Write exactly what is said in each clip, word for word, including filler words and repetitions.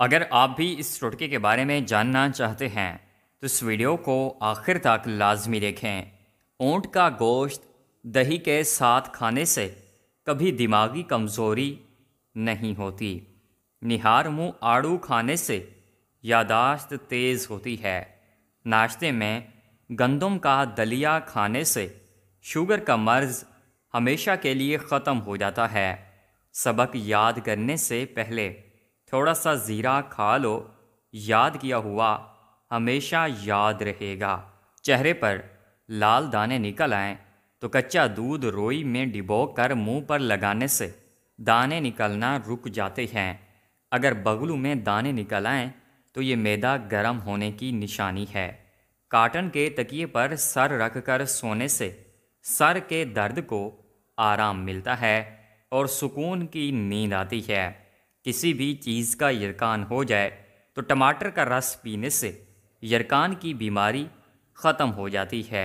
अगर आप भी इस टोटके के बारे में जानना चाहते हैं तो इस वीडियो को आखिर तक लाजमी देखें। ऊँट का गोश्त दही के साथ खाने से कभी दिमागी कमज़ोरी नहीं होती। निहार मुँह आड़ू खाने से यादाश्त तेज़ होती है। नाश्ते में गंदम का दलिया खाने से शुगर का मर्ज़ हमेशा के लिए ख़त्म हो जाता है। सबक याद करने से पहले थोड़ा सा ज़ीरा खा लो, याद किया हुआ हमेशा याद रहेगा। चेहरे पर लाल दाने निकल आएँ तो कच्चा दूध रोई में डिबोकर मुंह पर लगाने से दाने निकलना रुक जाते हैं। अगर बगलू में दाने निकल आएँ तो ये मैदा गर्म होने की निशानी है। काटन के तकिए पर सर रखकर सोने से सर के दर्द को आराम मिलता है और सुकून की नींद आती है। किसी भी चीज़ का यरकान हो जाए तो टमाटर का रस पीने से यरकान की बीमारी ख़त्म हो जाती है।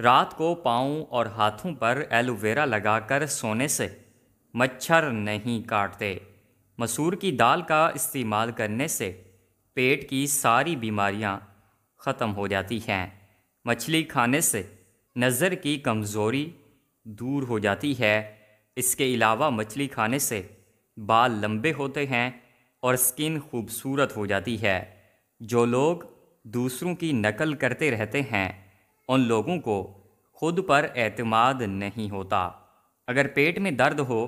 रात को पाँव और हाथों पर एलोवेरा लगाकर सोने से मच्छर नहीं काटते। मसूर की दाल का इस्तेमाल करने से पेट की सारी बीमारियां ख़त्म हो जाती हैं। मछली खाने से नज़र की कमज़ोरी दूर हो जाती है। इसके अलावा मछली खाने से बाल लंबे होते हैं और स्किन खूबसूरत हो जाती है। जो लोग दूसरों की नकल करते रहते हैं उन लोगों को खुद पर एतमाद नहीं होता। अगर पेट में दर्द हो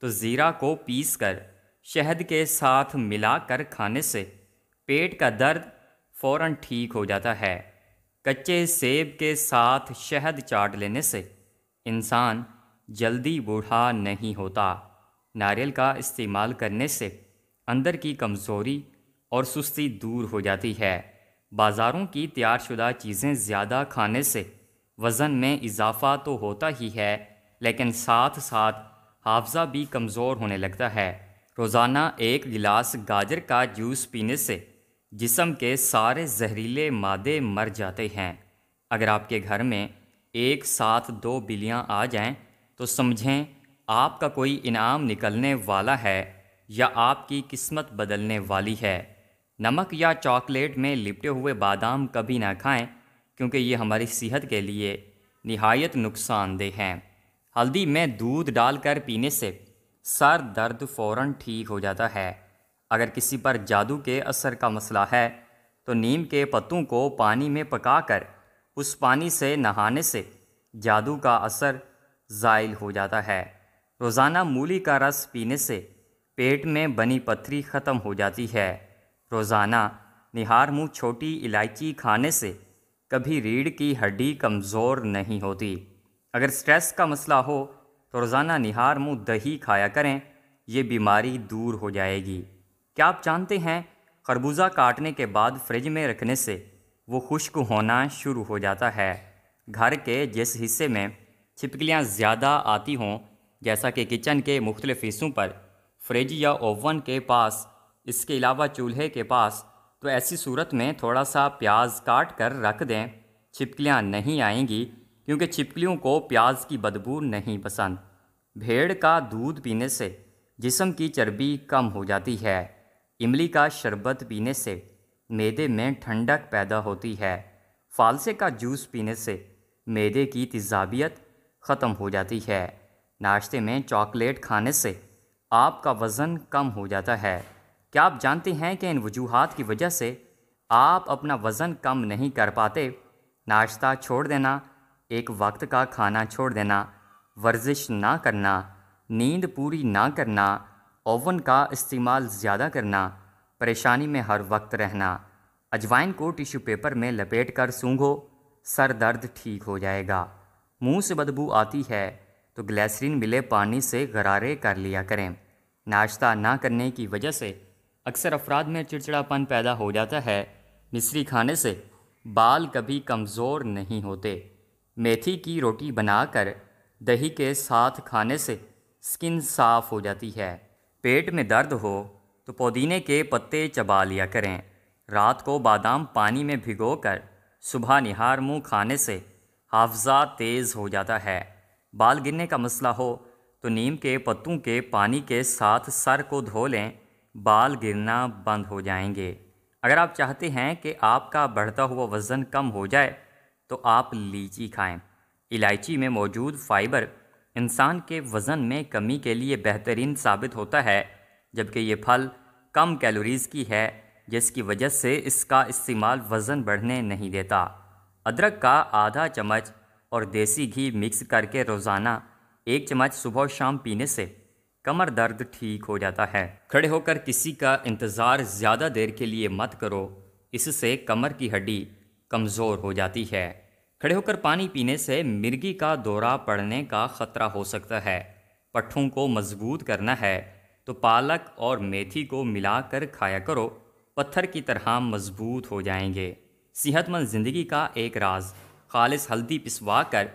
तो ज़ीरा को पीसकर शहद के साथ मिलाकर खाने से पेट का दर्द फ़ौरन ठीक हो जाता है। कच्चे सेब के साथ शहद चाट लेने से इंसान जल्दी बूढ़ा नहीं होता। नारियल का इस्तेमाल करने से अंदर की कमज़ोरी और सुस्ती दूर हो जाती है। बाज़ारों की तैयारशुदा चीज़ें ज़्यादा खाने से वज़न में इजाफ़ा तो होता ही है, लेकिन साथ साथ हाफ़ज़ा भी कमज़ोर होने लगता है। रोज़ाना एक गिलास गाजर का जूस पीने से जिस्म के सारे जहरीले मादे मर जाते हैं। अगर आपके घर में एक साथ दो बिल्लियाँ आ जाएं तो समझें आपका कोई इनाम निकलने वाला है या आपकी किस्मत बदलने वाली है। नमक या चॉकलेट में लिपटे हुए बादाम कभी ना खाएं क्योंकि ये हमारी सेहत के लिए निहायत नुकसानदेह हैं। हल्दी में दूध डालकर पीने से सर दर्द फ़ौरन ठीक हो जाता है। अगर किसी पर जादू के असर का मसला है तो नीम के पत्तों को पानी में पकाकर उस पानी से नहाने से जादू का असर ज़ाइल हो जाता है। रोज़ाना मूली का रस पीने से पेट में बनी पथरी ख़त्म हो जाती है। रोज़ाना निहार मुँह छोटी इलायची खाने से कभी रीढ़ की हड्डी कमज़ोर नहीं होती। अगर स्ट्रेस का मसला हो तो रोज़ाना निहार मुँह दही खाया करें, ये बीमारी दूर हो जाएगी। क्या आप जानते हैं खरबूजा काटने के बाद फ्रिज में रखने से वो खुश्क होना शुरू हो जाता है। घर के जिस हिस्से में छिपकलियाँ ज़्यादा आती हों, जैसा कि किचन के मुख्तलिफ हिस्सों पर, फ्रिज या ओवन के पास, इसके अलावा चूल्हे के पास, तो ऐसी सूरत में थोड़ा सा प्याज काट कर रख दें। छिपकलियाँ नहीं आएंगी क्योंकि छिपकलियों को प्याज की बदबू नहीं पसंद। भेड़ का दूध पीने से जिस्म की चर्बी कम हो जाती है। इमली का शरबत पीने से मैदे में ठंडक पैदा होती है। फालसे का जूस पीने से मैदे की तिजाबियत ख़त्म हो जाती है। नाश्ते में चॉकलेट खाने से आपका वज़न कम हो जाता है। क्या आप जानते हैं कि इन वजूहात की वजह से आप अपना वज़न कम नहीं कर पाते? नाश्ता छोड़ देना, एक वक्त का खाना छोड़ देना, वर्जिश ना करना, नींद पूरी ना करना, ओवन का इस्तेमाल ज़्यादा करना, परेशानी में हर वक्त रहना। अजवाइन को टिश्यू पेपर में लपेट कर सूंघो, सर दर्द ठीक हो जाएगा। मुंह से बदबू आती है तो ग्लिसरीन मिले पानी से गरारे कर लिया करें। नाश्ता ना करने की वजह से अक्सर अफराद में चिड़चिड़ापन पैदा हो जाता है। मिश्री खाने से बाल कभी कमज़ोर नहीं होते। मेथी की रोटी बनाकर दही के साथ खाने से स्किन साफ़ हो जाती है। पेट में दर्द हो तो पुदीने के पत्ते चबा लिया करें। रात को बादाम पानी में भिगोकर सुबह निहार मुँह खाने से हाफ़ज़ा तेज़ हो जाता है। बाल गिरने का मसला हो तो नीम के पत्तों के पानी के साथ सर को धो लें बाल गिरना बंद हो जाएंगे। अगर आप चाहते हैं कि आपका बढ़ता हुआ वज़न कम हो जाए तो आप लीची खाएं। इलायची में मौजूद फ़ाइबर इंसान के वज़न में कमी के लिए बेहतरीन साबित होता है, जबकि ये फल कम कैलोरीज़ की है जिसकी वजह से इसका इस्तेमाल वज़न बढ़ने नहीं देता। अदरक का आधा चम्मच और देसी घी मिक्स करके रोज़ाना एक चम्मच सुबह और शाम पीने से कमर दर्द ठीक हो जाता है। खड़े होकर किसी का इंतज़ार ज़्यादा देर के लिए मत करो, इससे कमर की हड्डी कमज़ोर हो जाती है। खड़े होकर पानी पीने से मिर्गी का दौरा पड़ने का ख़तरा हो सकता है। पट्ठों को मजबूत करना है तो पालक और मेथी को मिलाकर खाया करो, पत्थर की तरह मजबूत हो जाएंगे। सेहतमंद ज़िंदगी का एक राज, खालिस हल्दी पिसवा कर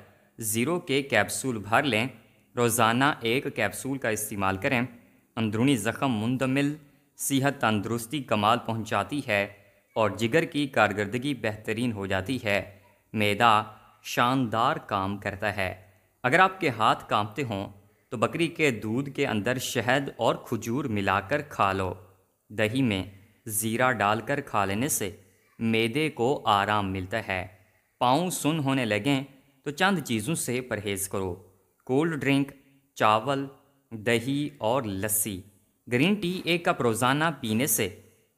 ज़ीरो के कैप्सूल भर लें, रोज़ाना एक कैप्सूल का इस्तेमाल करें। अंदरूनी ज़ख़म मुंदमिल सेहत तंदुरुस्ती कमाल पहुँचाती है और जिगर की कारकर्दगी बेहतरीन हो जाती है। मैदा शानदार काम करता है। अगर आपके हाथ कांपते हों तो बकरी के दूध के अंदर शहद और खजूर मिलाकर खा लो। दही में ज़ीरा डालकर खा लेने से मैदे को आराम मिलता है। पाँव सुन होने लगें तो चंद चीज़ों से परहेज़ करो। कोल्ड ड्रिंक, चावल, दही और लस्सी। ग्रीन टी एक कप रोज़ाना पीने से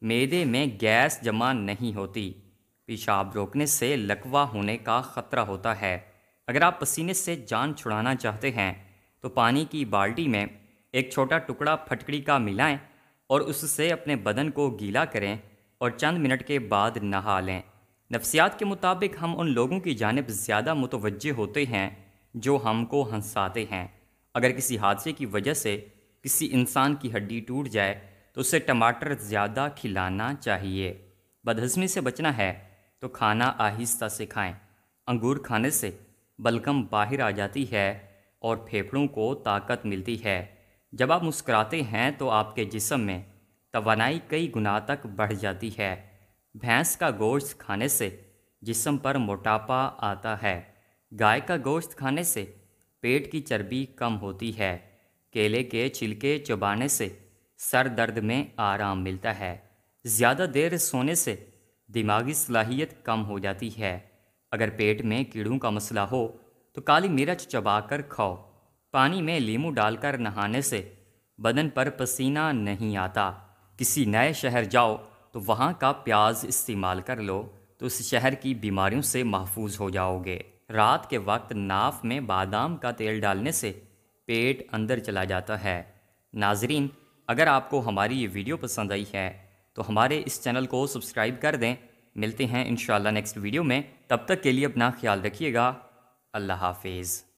मैदे में गैस जमा नहीं होती। पेशाब रोकने से लकवा होने का ख़तरा होता है। अगर आप पसीने से जान छुड़ाना चाहते हैं तो पानी की बाल्टी में एक छोटा टुकड़ा फटकड़ी का मिलाएं और उससे अपने बदन को गीला करें और चंद मिनट के बाद नहा लें। नफ्सियात के मुताबिक हम उन लोगों की जानिब ज़्यादा मुतवज्जे होते हैं जो हमको हंसाते हैं। अगर किसी हादसे की वजह से किसी इंसान की हड्डी टूट जाए तो उसे टमाटर ज़्यादा खिलाना चाहिए। बदहज़मी से बचना है तो खाना आहिस्ता से खाएं। अंगूर खाने से बलगम बाहर आ जाती है और फेफड़ों को ताकत मिलती है। जब आप मुस्कुराते हैं तो आपके जिस्म में तवानाई कई गुना तक बढ़ जाती है। भैंस का गोश्त खाने से जिस्म पर मोटापा आता है। गाय का गोश्त खाने से पेट की चर्बी कम होती है। केले के छिलके चबाने से सर दर्द में आराम मिलता है। ज़्यादा देर सोने से दिमागी सलाहियत कम हो जाती है। अगर पेट में कीड़ों का मसला हो तो काली मिर्च चबाकर खाओ। पानी में लीमू डालकर नहाने से बदन पर पसीना नहीं आता। किसी नए शहर जाओ तो वहाँ का प्याज इस्तेमाल कर लो तो उस शहर की बीमारियों से महफूज हो जाओगे। रात के वक्त नाफ में बादाम का तेल डालने से पेट अंदर चला जाता है। नाजरीन, अगर आपको हमारी ये वीडियो पसंद आई है तो हमारे इस चैनल को सब्सक्राइब कर दें। मिलते हैं इंशाल्लाह नेक्स्ट वीडियो में। तब तक के लिए अपना ख्याल रखिएगा। अल्लाह हाफिज़।